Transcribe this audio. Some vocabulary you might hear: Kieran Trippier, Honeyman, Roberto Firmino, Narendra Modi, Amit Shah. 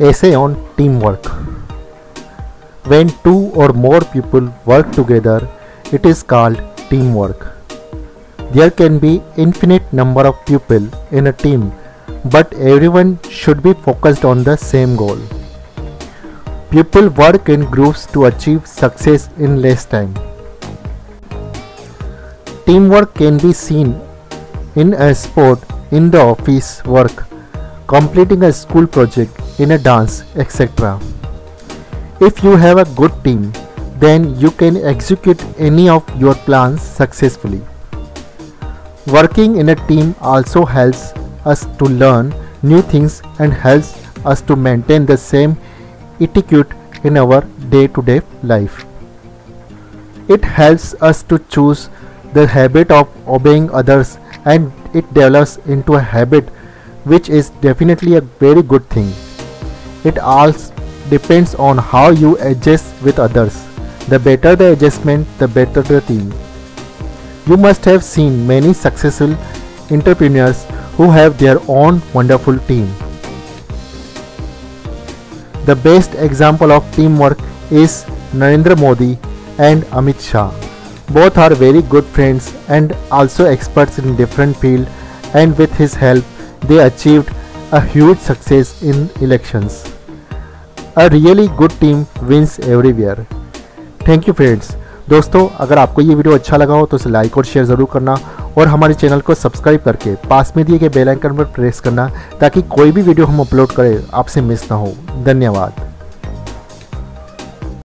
Essay on teamwork. When two or more people work together, it is called teamwork. There can be infinite number of people in a team, but everyone should be focused on the same goal. People work in groups to achieve success in less time. Teamwork can be seen in a sport, in the office work, completing a school project, in a dance, etc. If you have a good team, then you can execute any of your plans successfully. Working in a team also helps us to learn new things and helps us to maintain the same etiquette in our day-to-day life. It helps us to choose the habit of obeying others, and it develops into a habit, which is definitely a very good thing. It also depends on how you adjust with others. The better the adjustment, the better the team. You must have seen many successful entrepreneurs who have their own wonderful team. The best example of teamwork is Narendra Modi and Amit Shah. Both are very good friends and also experts in different fields, and with his help, they achieved a huge success in elections. A really good team wins everywhere. Thank you friends. दोस्तों, अगर आपको ये video अच्छा लगा हो तो इसे like और शेयर ज़रूर करना, और हमारे चैनल को सब्सक्राइब करके पास में दिए गए बेल आइकन पर प्रेस करना, ताकि कोई भी वीडियो हम अपलोड करें आपसे मिस ना हो। धन्यवाद।